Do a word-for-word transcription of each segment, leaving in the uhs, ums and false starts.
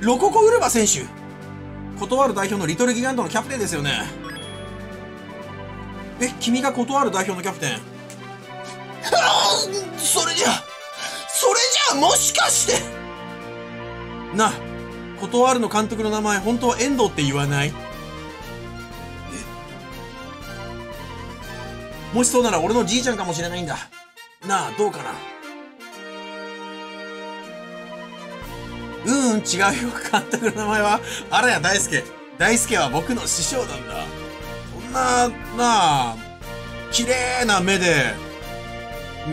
ロココウルバ選手、断る代表のリトルギガントのキャプテンですよね。え、君が断る代表のキャプテン、それじゃそれじゃもしかしてなあ、断るの監督の名前本当は遠藤って言わない？もしそうなら俺のじいちゃんかもしれないんだ。なあ、どうかな。うーん、違うよ。監督の名前は、あらや大輔。大輔は僕の師匠なんだ。そんな、なあ、綺麗な目で、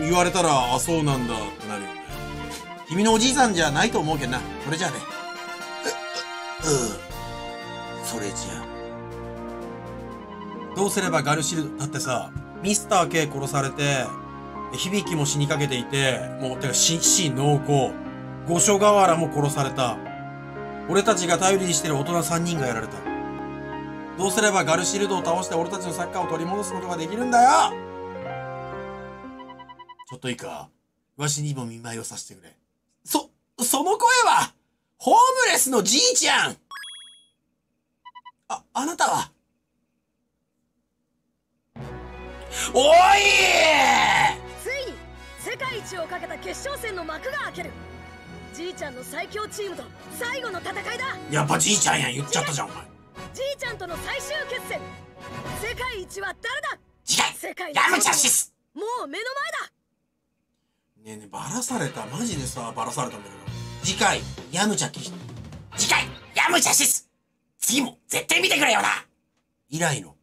言われたら、あ、そうなんだ、ってなるよね。君のおじいさんじゃないと思うけどな。これじゃね。う、う、うん。それじゃ。どうすればガルシルド、だってさ、ミスター K 殺されて、響きも死にかけていて、もう、てか死、死濃厚。五所川原も殺された。俺たちが頼りにしてる大人さんにんがやられた。どうすればガルシルドを倒して俺たちのサッカーを取り戻すことができるんだよ。ちょっといいか。わしにも見舞いをさせてくれ。そ、その声は、ホームレスのじいちゃん。あ、あなたは。おい！ついに世界一をかけた決勝戦の幕が開ける。じいちゃんの最強チームと最後の戦いだ。やっぱじいちゃんやん、言っちゃったじゃんお前。じいちゃんとの最終決戦、世界一は誰だ？違う、世界やめちゃしす。もう目の前だ。ねえねえ、バラされた、マジでさ、バラされたんだけど、次回ヤムチャキ、次回ヤムチャシス、次も絶対見てくれよな。以来の